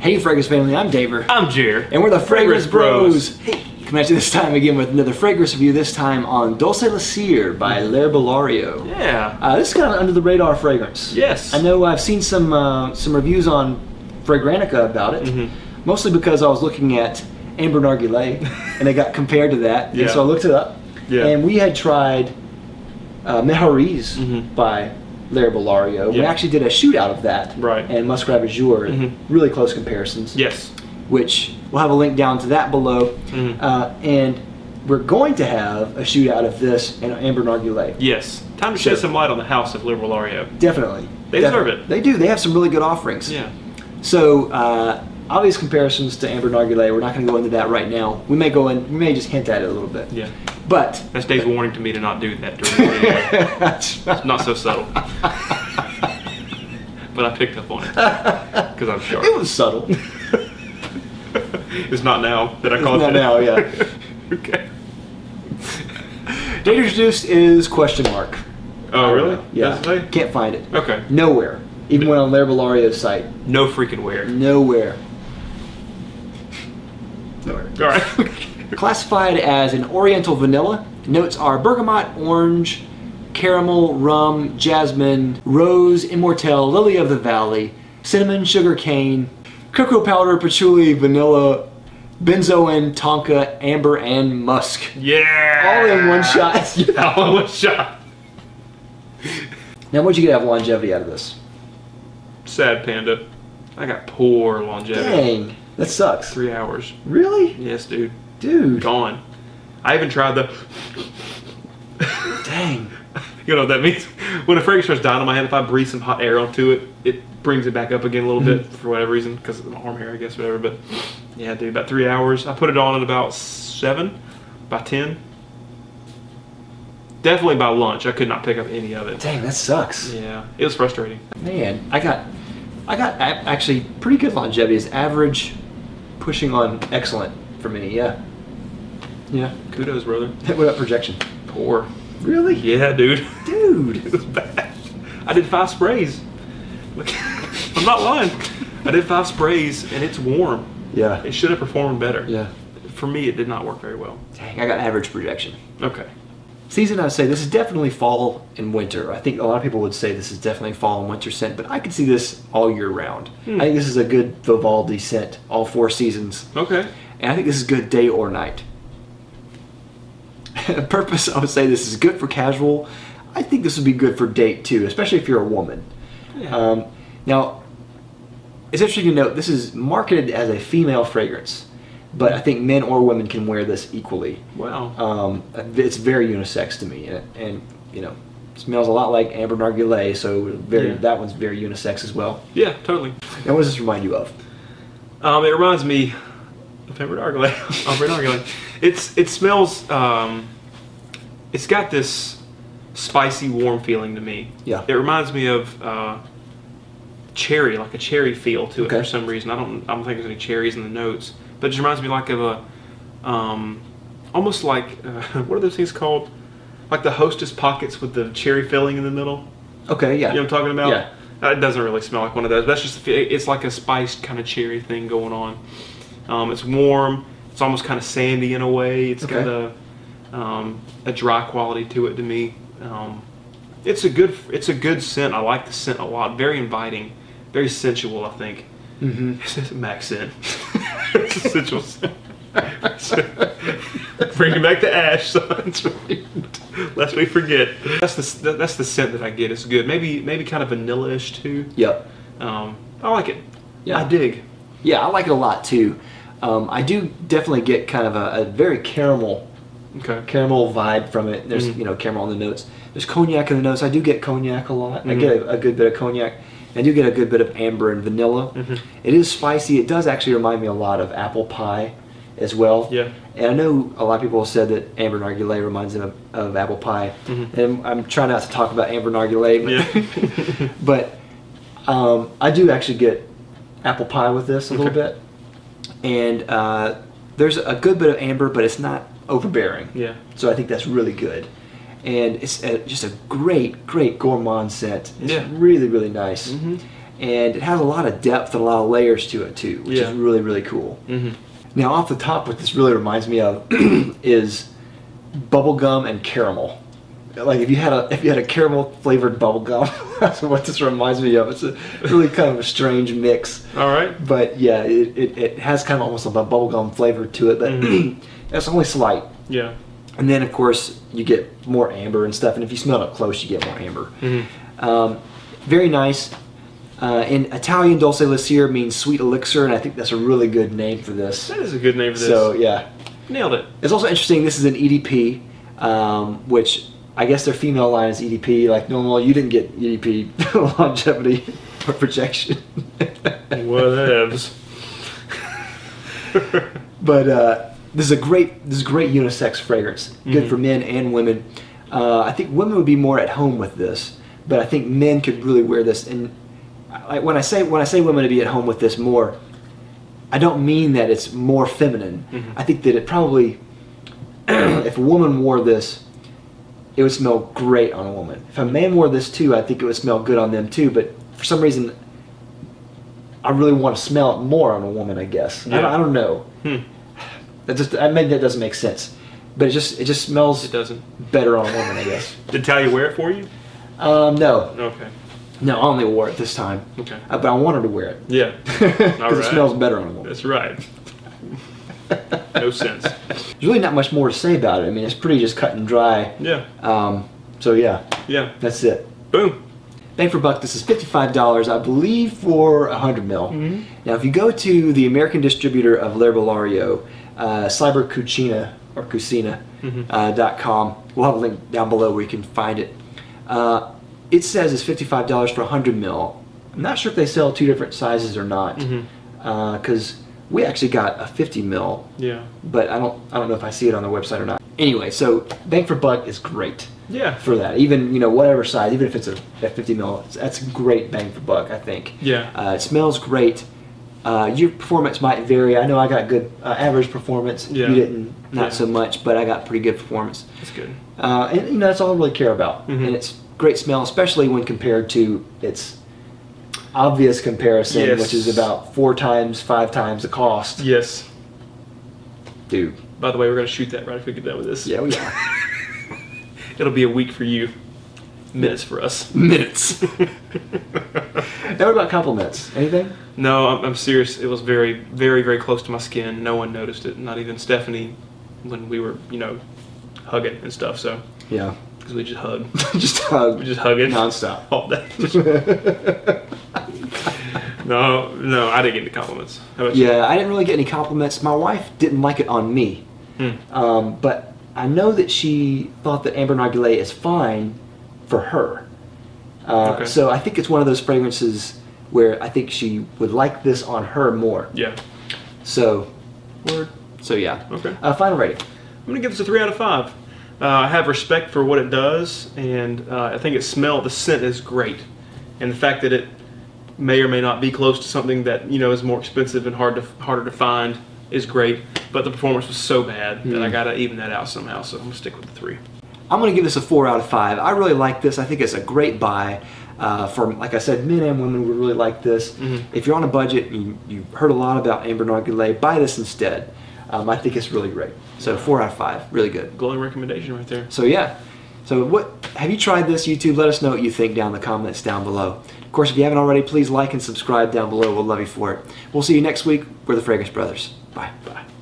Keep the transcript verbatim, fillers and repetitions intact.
Hey Fragrance family, I'm Daver. I'm Jer. And we're the Fragrance, Fragrance Bros. Bros. Hey, come at you this time again with another fragrance review, this time on Dolcelisir by L'Erbolario. Yeah. Uh, this is kind of an under the radar fragrance. Yes. I know I've seen some uh, some reviews on Fragrantica about it, mm-hmm. mostly because I was looking at Ambre Narguilé and I got compared to that, yeah. and so I looked it up. Yeah. And we had tried uh, Meharis mm-hmm. by L'Erbolario. Yeah. We actually did a shootout of that, right? And Musc Ravageur, mm-hmm. really close comparisons. Yes, which we'll have a link down to that below, mm-hmm. uh, and we're going to have a shootout of this and Ambre Narguilé. Yes, time to shed so, some light on the house of L'Erbolario. Definitely, they deserve it. They do. They have some really good offerings. Yeah. So uh, obvious comparisons to Ambre Narguilé. We're not going to go into that right now. We may go in. We may just hint at it a little bit. Yeah. But that's Dave's warning to me to not do that during the video. It's not so subtle. But I picked up on it. Because I'm sure. It was subtle. It's not now that I called it. Not now, yeah. Okay. Date introduced is question mark. Oh, really? Yeah. Can't find it. Okay. Nowhere. Even when on L'Erbolario's site. No freaking where. Nowhere. Nowhere. All right. Classified as an oriental vanilla, notes are bergamot, orange, caramel, rum, jasmine, rose, immortelle, lily of the valley, cinnamon, sugar cane, cocoa powder, patchouli, vanilla, benzoin, tonka, amber, and musk. Yeah! All in one shot. Yeah, all in one shot. Now, what'd you get out of longevity out of this? Sad panda. I got poor longevity. Dang, that sucks. Three hours. Really? Yes, dude. Dude. Gone. I even tried the... Dang. You know what that means? When a fragrance starts dying on my hand, if I breathe some hot air onto it, it brings it back up again a little bit for whatever reason, because of my arm hair, I guess, whatever. But yeah, dude, about three hours. I put it on at about seven, by ten. Definitely by lunch, I could not pick up any of it. Dang, that sucks. Yeah, it was frustrating. Man, I got, I got actually pretty good longevity. It's average, pushing on excellent for me, yeah. Yeah, kudos, brother. What about projection? Poor. Really? Yeah, dude. Dude. It was bad. I did five sprays. I'm not lying. I did five sprays, and it's warm. Yeah. It should have performed better. Yeah. For me, it did not work very well. Dang, I got average projection. Okay. Season, I say this is definitely fall and winter. I think a lot of people would say this is definitely fall and winter scent, but I could see this all year round. Hmm. I think this is a good Vivaldi scent, all four seasons. Okay. And I think this is good day or night. Purpose, I would say this is good for casual. I think this would be good for date too, especially if you're a woman. Yeah. Um, now, it's interesting to note this is marketed as a female fragrance, but I think men or women can wear this equally. Wow. Um, it's very unisex to me, and, and you know, it smells a lot like Ambre Narguilé, so very, yeah. that one's very unisex as well. Yeah, totally. Now, what does this remind you of? Um, it reminds me. Ambre Narguilé. It's it smells. Um, it's got this spicy, warm feeling to me. Yeah. It reminds me of uh, cherry, like a cherry feel to it okay. for some reason. I don't. I don't think there's any cherries in the notes, but it just reminds me like of a, um, almost like uh, what are those things called? Like the Hostess pockets with the cherry filling in the middle. Okay. Yeah. You know what I'm talking about? Yeah. Uh, it doesn't really smell like one of those. But that's just. It's like a spiced kind of cherry thing going on. Um, it's warm. It's almost kind of sandy in a way. It's okay. got a um, a dry quality to it to me. Um, it's a good it's a good scent. I like the scent a lot. Very inviting, very sensual. I think. Mm-hmm. It's a Mac scent. It's a sensual scent. Bringing back the ash, son. Lest we forget. That's the that's the scent that I get. It's good. Maybe maybe kind of vanilla-ish too. Yep. Um, I like it. Yeah. I dig. Yeah, I like it a lot too. Um, I do definitely get kind of a, a very caramel, okay. caramel vibe from it. There's mm-hmm. you know caramel in the notes. There's cognac in the notes. I do get cognac a lot. Mm-hmm. I get a, a good bit of cognac. I do get a good bit of amber and vanilla. Mm-hmm. It is spicy. It does actually remind me a lot of apple pie, as well. Yeah. And I know a lot of people have said that Ambre Narguilé reminds them of, of apple pie. Mm-hmm. And I'm trying not to talk about Ambre Narguilé, but, yeah. but um, I do actually get apple pie with this a little okay. bit, and uh, there's a good bit of amber, but it's not overbearing. Yeah. So I think that's really good, and it's a, just a great, great gourmand scent. It's yeah. really, really nice. Mm-hmm. and it has a lot of depth and a lot of layers to it too, which yeah. is really, really cool. Mm-hmm. Now off the top, what this really reminds me of is bubblegum and caramel. Like if you had a if you had a caramel flavored bubblegum, that's what this reminds me of. It's a really kind of a strange mix. All right. But yeah, it, it, it has kind of almost a bubblegum flavor to it, but mm-hmm. that's only slight. Yeah. And then of course you get more amber and stuff, and if you smell it up close, you get more amber. Mm-hmm. Um, very nice. Uh, in Italian, Dolcelisir means sweet elixir, and I think that's a really good name for this. That is a good name for this. So, yeah. Nailed it. It's also interesting, this is an E D P, um, which I guess their female line is E D P. Like, normal, you didn't get E D P longevity or projection. Whatevs. But uh, this is a great, this is a great unisex fragrance. Good mm-hmm. for men and women. Uh, I think women would be more at home with this, but I think men could really wear this. And like when I say when I say women to be at home with this more, I don't mean that it's more feminine. Mm-hmm. I think that it probably, if a woman wore this, it would smell great on a woman. If a man wore this too, I think it would smell good on them too. But for some reason, I really want to smell it more on a woman, I guess. Yeah. I, don't, I don't know. Hmm. That just I mean that doesn't make sense. But it just it just smells it doesn't. better on a woman, I guess. Did Talia wear it for you? Um, no. Okay. No, I only wore it this time. Okay. Uh, but I wanted to wear it. Yeah. Because right. it smells better on a woman. That's right. No sense. There's really not much more to say about it. I mean, it's pretty just cut and dry. Yeah. Um, so, yeah. Yeah. That's it. Boom. Bang for buck, this is fifty-five dollars, I believe, for one hundred mil. Mm-hmm. Now, if you go to the American distributor of L'Erbolario, uh, CyberCucina, or Cucina, mm-hmm. uh, dot com, we'll have a link down below where you can find it. Uh, It says it's fifty-five dollars for one hundred mil. I'm not sure if they sell two different sizes or not, because mm-hmm. uh, we actually got a fifty mil. Yeah. But I don't, I don't know if I see it on their website or not. Anyway, so bang for buck is great. Yeah. For that, even you know whatever size, even if it's a, a fifty mil, that's great bang for buck, I think. Yeah. Uh, it smells great. Uh, your performance might vary. I know I got good uh, average performance. Yeah. You didn't, not yeah. so much, but I got pretty good performance. That's good. Uh, and you know that's all I really care about, mm-hmm. and it's. Great smell, especially when compared to its obvious comparison, yes. which is about four times, five times the cost. Yes. Dude. By the way, we're going to shoot that right if we get done with this. Yeah, we are. It'll be a week for you. Minutes for us. Minutes. Now what about compliments? Anything? No, I'm, I'm serious. It was very, very, very close to my skin. No one noticed it. Not even Stephanie when we were, you know, hugging and stuff. So. Yeah. Because we just hug. just hug. We just hug it. Non-stop. All day. no, no, I didn't get any compliments. How about yeah, you? I didn't really get any compliments. My wife didn't like it on me. Hmm. Um, but I know that she thought that Ambre Narguilé is fine for her. Uh, okay. So I think it's one of those fragrances where I think she would like this on her more. Yeah. So, word. So yeah. Okay. Uh, final rating. I'm going to give this a three out of five. Uh, I have respect for what it does, and uh, I think it smell, the scent is great. And the fact that it may or may not be close to something that, you know, is more expensive and hard to, harder to find is great, but the performance was so bad mm. that I gotta even that out somehow, so I'm gonna stick with the three. I'm gonna give this a four out of five. I really like this. I think it's a great buy. Uh, for, like I said, men and women would really like this. Mm-hmm. If you're on a budget, you, you heard a lot about Ambre Narguilé, buy this instead. Um, I think it's really great. So four out of five, really good. Glowing recommendation right there. So yeah, so what have you tried this, YouTube? Let us know what you think down in the comments down below. Of course, if you haven't already, please like and subscribe down below. We'll love you for it. We'll see you next week. We're the Fragrance Brothers. Bye. Bye.